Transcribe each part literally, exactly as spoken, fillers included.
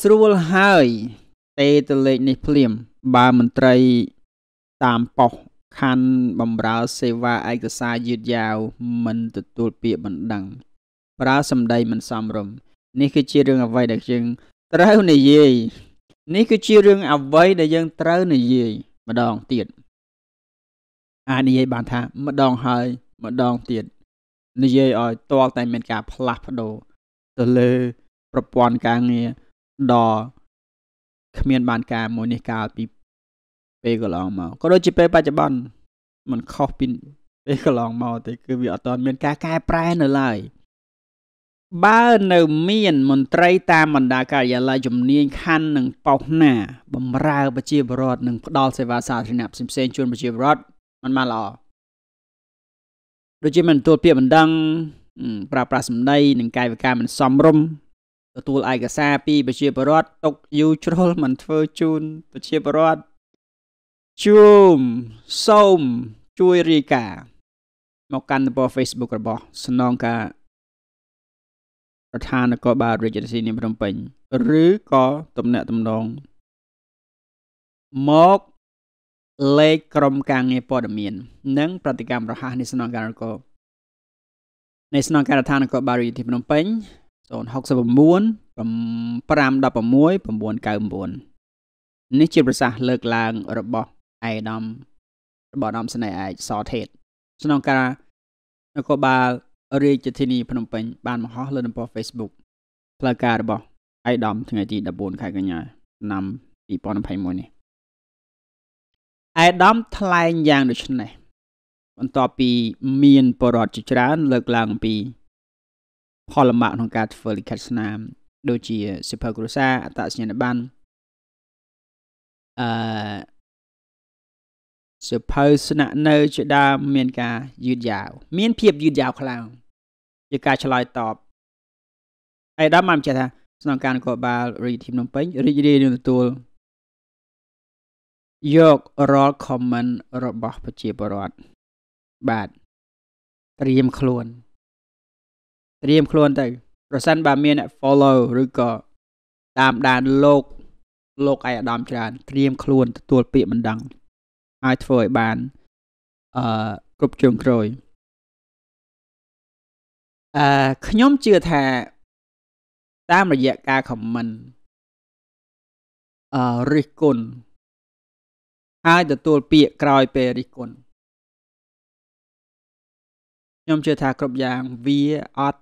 สรุปแล้วเตตเล็กในเพลียมบามันไตรตามปอกคันบำราเสวาไอกษายืดยาวมันตุตุเปียบันดังพระสมได้มันสามรมนี่คือชื่อเรื่องอะไรเด็กจึงเต้าในเย่นี่คือชื่อเรื่องอะไรเด็กยังเต้าในเย่มาดองเตียนอันนี้บางท่ามาดองหายมาดองเตียนในเย่ออยตัวแต่เป็นการพลัดพโดตะเลประปอนกลางเนี่ยดอขมิ้นบานการโมนิกาปีเปก็ลองมาก็โดยจีเปปัจจุบันมันเข้าปินเปก็ลองมาแต่คือวิอตอนเมียนกากายแปรนั่นเลยบ้านเนื้อเมียนมันไตรตามบรรดากายลายจมเนียนคันหนึ่งปอกหน้าบำราประชีบรอดหนึ่งดอลเซวาสาธินับสิบเซนชวนประชีบรอดมันมาหล่อโดยจีมันตัวเปียมันดังปราปราสมได้หนึ่งกายวิการมันซ้อมรมตัวไอกระซาปีประชีบรอดตกยูโรมันเฟอร์จูนประชีบรอดจูมส้มจุยริกามากันในบอเฟซบุ๊กระบอกสนองกับประธานกบาลเรจิสนิมพนมเปญหรือก็ตำแหน่งตำนองมอกเลขกรมกลางในปอดเมียนนั่งปฏิกรรมรหัสในสนองการก็ในสนองการประธานกบาลเรจิสนิมพนมเปญโซนหกสิบมวนปรามดับประมวยประมวลเก่ามวนนิจิประสาเลิกลางระบบไอดอมระบบดอมสนายไอซอเทสสนองการนกบาลเรียกที่นี่พนมเปญบ้านมหาเลิศนปอเฟซบุ๊กพลาการระบบไอดอมทั้งไอที่ดับบนใครกันเนี่ยนำปีปอนภัยมวยนี่ไอดอมทลายยางดูชนไหนวันต่อปีมีนปรอดจิตร้านเลิกลางปีพอลมาของการเฟอร์ลิคัสนามโดยจีสิเพอร์กรุซาอัตสัญญาบันสุภาษิตเนื้อจะดาเมียนกายืดยาวเมียนเพียบยืดยาวคลางยืดกาชลอยตอบไอ้ด้ามมันจะท่าสนองการกบาลรีทีมน้องเป้งรีดีหนึ่งตัวยกรอคอมเมนต์ระบอบประชีบรอดบาทเตรียมโคลนเตรียมโคลนแต่ประสันบาเมียน follow หรือก็ตามด่านโลกโลกไออดามจานเตรียมโคลนตัวเปียมันดังไอทเฟยบานกรุบจงโกรยขย่มเจือแทตามระยะกาของมันริกลไอตัวเปียกลอยเปริกลย่อมเจือแทกรุบยางวีออต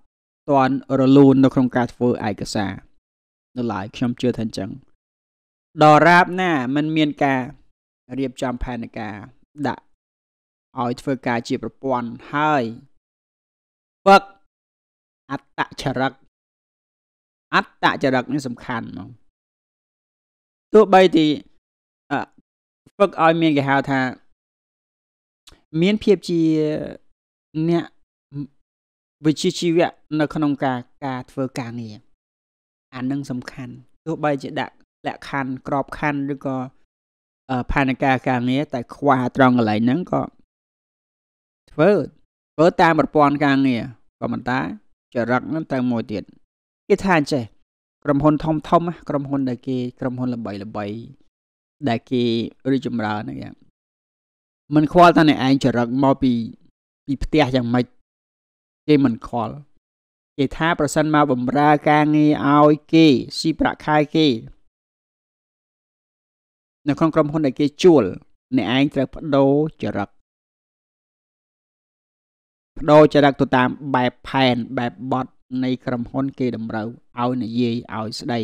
ตอนรลูนในโครงการเฟยไอกระซาในหลายขย่มเจือแทจังดอราบหน้ามันเมียนกาเรียบจำแผนกาดะเอาอิทธิกาจีประปวนให้ฝึกอัตตะจรักอัตตะจรักนี่สำคัญมั้งตัวใบที่ฝึกเอาเมียนกับหาทาเมียนเพียบจีเนี่ยวิจิชีวะในขนมกากาเฟกาเนี่ยอันนึงสำคัญตัวใบจะดะและคันกรอบคันหรือก็พานกากลางนี้แต่ควาตรองอะไรนั้นก็เฟิร์เฟิร์ตามบทปอนกลางเนี่ยก็มันตาจะรักนั้นแต่โมเดียนกิทานใช่กรมพลทอมทอมกรมพลดาเกกรมพลระบายระบายดาเกริจุมราเนี่ยมันควาตาในไอจะรักมอปีปีเตียอย่างไม่เกมันคอลเกท่าประสันมาบมรากลางเนี่ยเอาเกสีประคายเกในครองกรมคนใดเกี่ยวจวนในไอ้เจ้าพโดจรักพโดจรักตัวตามแบบแผ่นแบบบอดในกรมคนเกี่ยวดำเราเอาในเย่เอาสได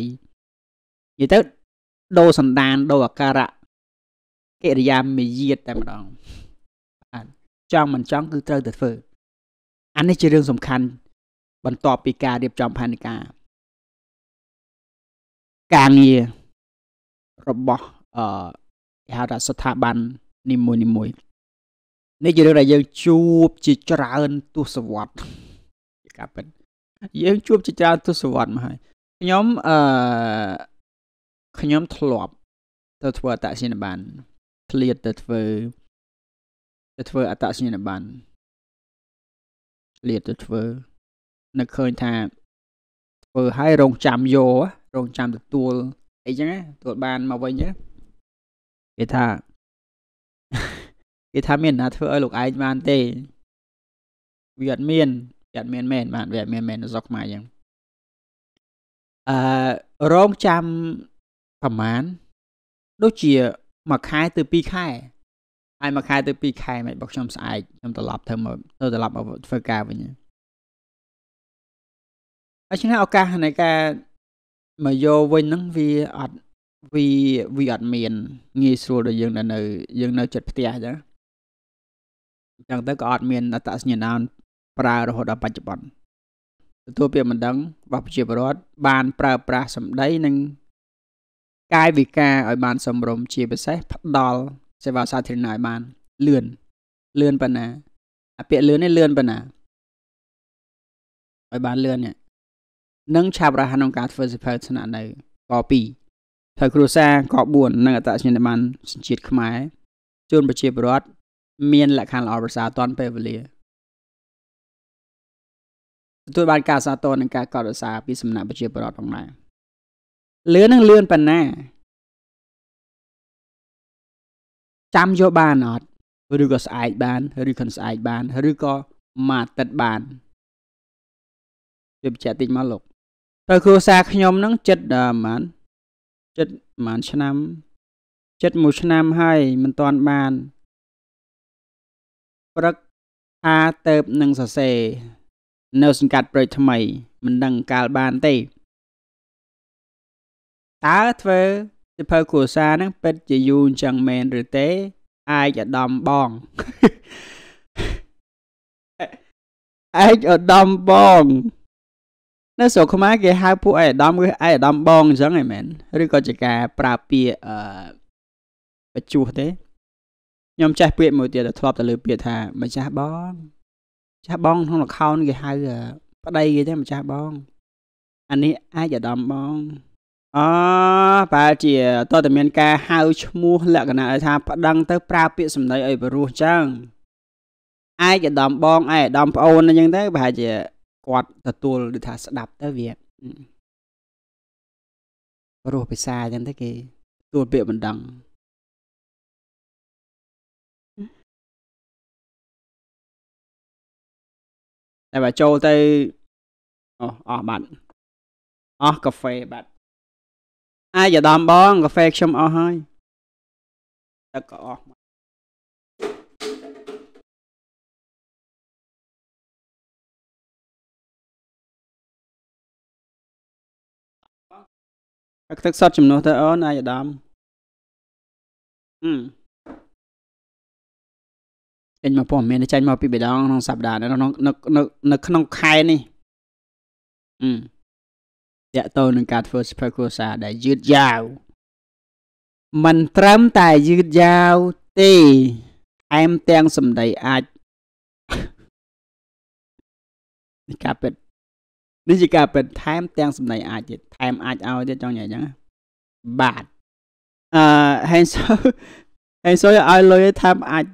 ยิ่งแต่โดสันดานโดอาการะเกียรติยามมีเยี่ยแต่มาดองจ้องมันจ้องคือเจ้าเดือดเฟืออันนี้จะเรื่องสำคัญบรรทอปีกาเรียบจอมพันกาการเย่ระบอบเอ่อหาดัสถาบันนิมวยนิมวยนี่จะเรื่องอะไรยังจูบจิตราอันตุสวัสดิ์กับเป็นยังจูบจิตราอันตุสวัสดิ์มาให้ขย่มเอ่อขย่มถลอบตัวทัวตะสินบันเคลียร์ตัวทัวตัวทัวอัตสินบันเคลียร์ตัวทัวนักเคยทำทัวให้โรงจำโยโร รงจำตัวไอ้จังตัวบานมาไว้เนี้ยกีตาร์กีตาร์เมียนนะเธอลูกไอ้บานเตเวียดเมียนเวียดเมียนเมียนบานเวียดเมียนเมียนจอกมาอย่างอ่าโรงจำประมาณดูเฉียมาขายตัวปีขายไอ้มาขายตัวปีขายไม่บอกชมสายชมตลอดเธอมาเธอตลอดเอาเฟอร์กาไปเนี้ยไอ้ฉันให้โอกาสในการมาโยวินนั่งวีอัดวีวีอัดเมียนงี้ส่วนยังนั่นเลยยังนั่นจุดพิจารณาจังแต่ก็อัดเมียนอัตสิญญาณปลาโรหดปัจจุบันตัวเปลี่ยนมันดังวับเจียบรอดบานปลาปลาสมได้หนึ่งกายวิกาไอบานสมรมเจียบใส่พัดดอลเสวาสาธินายบานเลื่อนเลื่อนปนาเปลี่ยนเลื่อนให้เลื่อนปนาไอบานเลื่อนเนี่ยนั่งชาบราฮันองการเฟอร์สิเพอร์ชนะในกอปีเธอครูแซงกอบุญนั่งตัดสินมันสังเกตขมายจนประเชียบรอดเมียนหลักการออกภาษาตอนเปรเลียตัวบานกาซาโตนการกอดภาษาปีสมณะประเชียบรอดของนายเลื่อนนั่งเลื่อนปันแน่จำโยบานอดหรือก็สายบานหรือคนสายบานหรือก็มาตัดบานเจ็บใจติดมาหลกเธอครูแซงขยมนั่งจัดมันจัดมันชนะจัดมูชนะให้มันตอนบานประกาศเติบหนึ่งเสเสเนอสังกัดเปรย์ทำไมมันดังการบานเตะตาเธอจะเผยขู่ซานั่งเป็ดจะยูนจังเมนหรือเตะไอจะดอมบองไอจะดอมบองเนอสกมาเกี่ยหาผู้ไอดอมไอดอมบองจังไอแมนหรือก็จะการปราบเปียประจุเตะยอมใจเปลี่ยนมือเดียวแต่ทลอบแต่เลยเปลี่ยนท่ามันจะบ้องจะบ้องทั้งหลักเขานี่กี่หายเหรอประเดี๋ยวได้มันจะบ้องอันนี้ไอ้จะดำบ้องอ๋อป่าเจี๋ยตอนแต่เมียนกาหายชั่วโมงละกันนะไอ้ท่าประดังเตอปลาเปลี่ยนสมัยไอ้บรูจังไอ้จะดำบ้องไอ้ดำเอาในยังได้ป่าเจี๋ยกอดตะตัวหรือท่าสดับเตอเวียบรูไปซาจังเตอกี่ตัวเปลี่ยนมันดังแต่ว่าโจทย์อ๋ออ๋อบัตรอ๋อกาแฟบัตรไอ้จะดำบ้องกาแฟชมอ๋อให้แล้วก็อ๋อทักษะจำนวนเท่าอ๋อไอ้จะดำอืมเอ็นมาพอเมียนใจมาปีเบดองน้องสัปดาห์นั้นน้องนักนักนักน้องใครนี่อืมเดี๋ยวตัวหนึ่งการฝึกภาษาได้ยืดยาวมันเติมแต่ยืดยาวตีไอ้เตียงสมได้อาจนี่การเป็นนี่จะการเป็นไทม์เตียงสมได้อาจจะไทม์อาจเอาจะจังไงจังบาทอ่าให้โซ่ให้โซ่เอาเลยไทม์อาจ